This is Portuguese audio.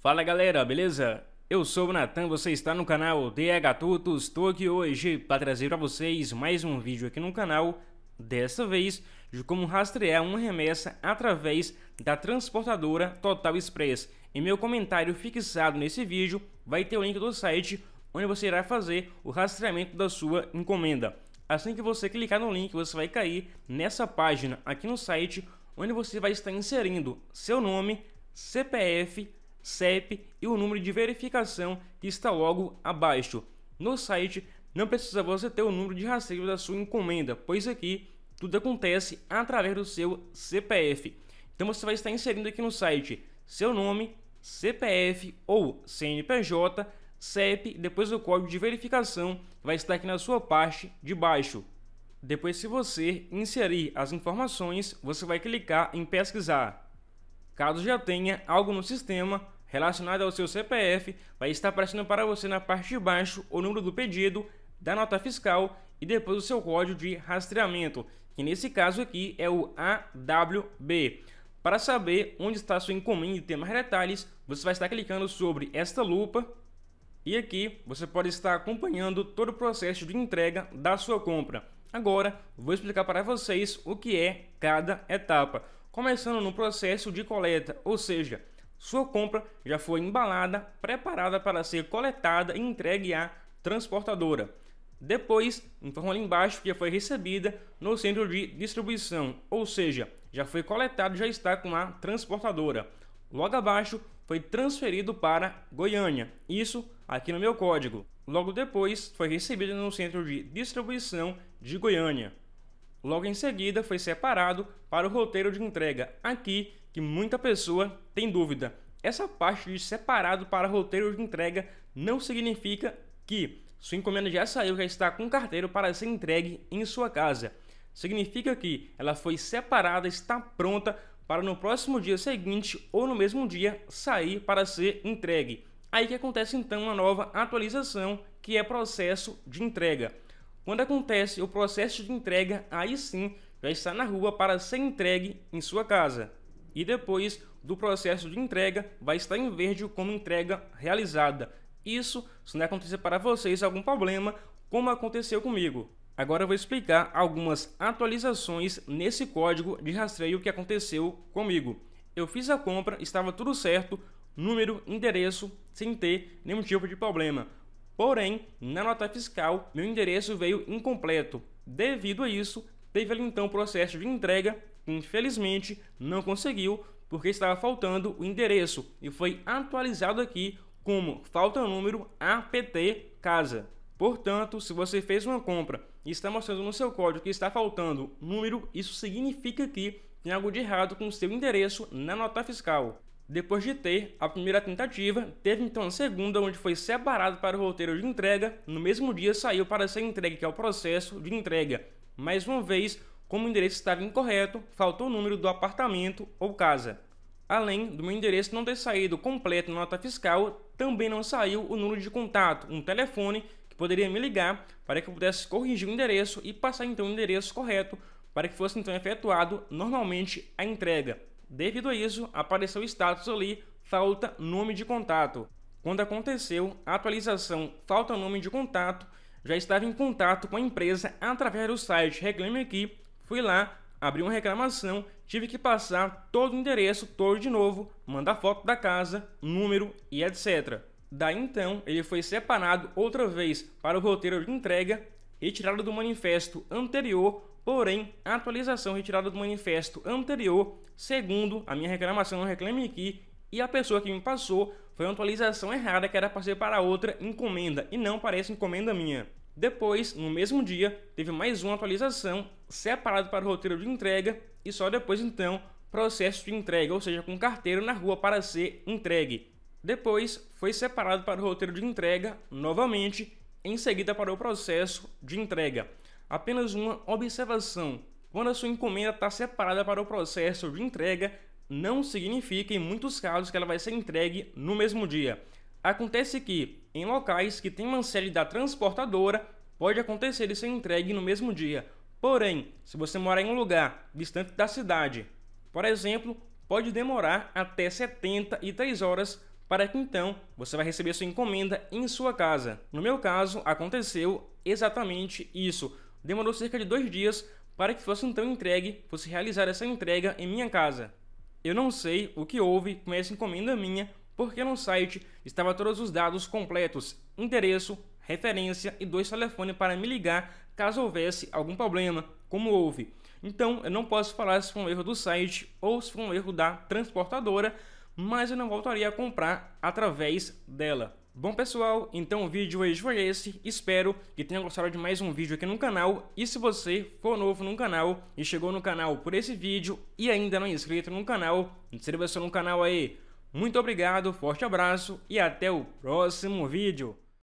Fala galera, beleza? Eu sou o Natan, você está no canal DH Tutors. Estou aqui hoje para trazer para vocês mais um vídeo aqui no canal, desta vez de como rastrear uma remessa através da transportadora Total Express. Em meu comentário fixado nesse vídeo vai ter o link do site onde você irá fazer o rastreamento da sua encomenda. Assim que você clicar no link, você vai cair nessa página aqui no site onde você vai estar inserindo seu nome, CPF, CEP e o número de verificação que está logo abaixo. No site não precisa você ter o número de rastreio da sua encomenda, pois aqui tudo acontece através do seu CPF. Então você vai estar inserindo aqui no site seu nome, CPF ou CNPJ, CEP, depois o código de verificação que vai estar aqui na sua parte de baixo. Depois, se você inserir as informações, você vai clicar em pesquisar. Caso já tenha algo no sistema relacionado ao seu CPF, vai estar aparecendo para você na parte de baixo o número do pedido, da nota fiscal e depois o seu código de rastreamento, que nesse caso aqui é o AWB. Para saber onde está a sua encomenda e ter mais detalhes, você vai estar clicando sobre esta lupa e aqui você pode estar acompanhando todo o processo de entrega da sua compra. Agora vou explicar para vocês o que é cada etapa. Começando no processo de coleta, ou seja, sua compra já foi embalada, preparada para ser coletada e entregue à transportadora. Depois, informa ali embaixo que já foi recebida no centro de distribuição, ou seja, já foi coletado e já está com a transportadora. Logo abaixo, foi transferido para Goiânia, isso aqui no meu código. Logo depois, foi recebido no centro de distribuição de Goiânia. Logo em seguida, foi separado para o roteiro de entrega. Aqui que muita pessoa tem dúvida. Essa parte de separado para roteiro de entrega não significa que sua encomenda já saiu, já está com o carteiro para ser entregue em sua casa. Significa que ela foi separada, está pronta para no próximo dia seguinte ou no mesmo dia sair para ser entregue. Aí que acontece então uma nova atualização, que é processo de entrega. Quando acontece o processo de entrega, aí sim já está na rua para ser entregue em sua casa. E depois do processo de entrega, vai estar em verde como entrega realizada. Isso se não acontecer para vocês algum problema, como aconteceu comigo. Agora eu vou explicar algumas atualizações nesse código de rastreio que aconteceu comigo. Eu fiz a compra, estava tudo certo, número, endereço, sem ter nenhum tipo de problema. Porém, na nota fiscal, meu endereço veio incompleto. Devido a isso, teve ali então o processo de entrega, que infelizmente não conseguiu, porque estava faltando o endereço, e foi atualizado aqui como falta número APT Casa. Portanto, se você fez uma compra e está mostrando no seu código que está faltando número, isso significa que tem algo de errado com o seu endereço na nota fiscal. Depois de ter a primeira tentativa, teve então a segunda, onde foi separado para o roteiro de entrega. No mesmo dia saiu para ser entregue, que é o processo de entrega. Mais uma vez, como o endereço estava incorreto, faltou o número do apartamento ou casa. Além do meu endereço não ter saído completo na nota fiscal, também não saiu o número de contato, um telefone que poderia me ligar para que eu pudesse corrigir o endereço e passar então o endereço correto para que fosse então efetuado normalmente a entrega. Devido a isso, apareceu o status ali, falta nome de contato. Quando aconteceu a atualização falta nome de contato, já estava em contato com a empresa através do site Reclame Aqui. Fui lá, abri uma reclamação, tive que passar todo o endereço, todo de novo, mandar foto da casa, número e etc. Daí então, ele foi separado outra vez para o roteiro de entrega, retirado do manifesto anterior. Porém, a atualização retirada do manifesto anterior, segundo a minha reclamação no Reclame Aqui, e a pessoa que me passou, foi uma atualização errada que era para ser para outra encomenda e não para essa encomenda minha. Depois, no mesmo dia, teve mais uma atualização separada para o roteiro de entrega e só depois então processo de entrega, ou seja, com carteiro na rua para ser entregue. Depois, foi separado para o roteiro de entrega novamente, em seguida para o processo de entrega. Apenas uma observação: quando a sua encomenda está separada para o processo de entrega, não significa em muitos casos que ela vai ser entregue no mesmo dia. Acontece que em locais que tem uma sede da transportadora, pode acontecer de ser entregue no mesmo dia. Porém, se você morar em um lugar distante da cidade, por exemplo, pode demorar até 73 horas para que então você vai receber sua encomenda em sua casa. No meu caso, aconteceu exatamente isso. Demorou cerca de 2 dias para que fosse então entregue, fosse realizar essa entrega em minha casa. Eu não sei o que houve com essa encomenda minha, porque no site estava todos os dados completos, endereço, referência e 2 telefones para me ligar caso houvesse algum problema, como houve. Então, eu não posso falar se foi um erro do site ou se foi um erro da transportadora, mas eu não voltaria a comprar através dela. Bom pessoal, então o vídeo hoje foi esse, espero que tenham gostado de mais um vídeo aqui no canal, e se você for novo no canal e chegou no canal por esse vídeo e ainda não é inscrito no canal, inscreva-se no canal aí. Muito obrigado, forte abraço e até o próximo vídeo.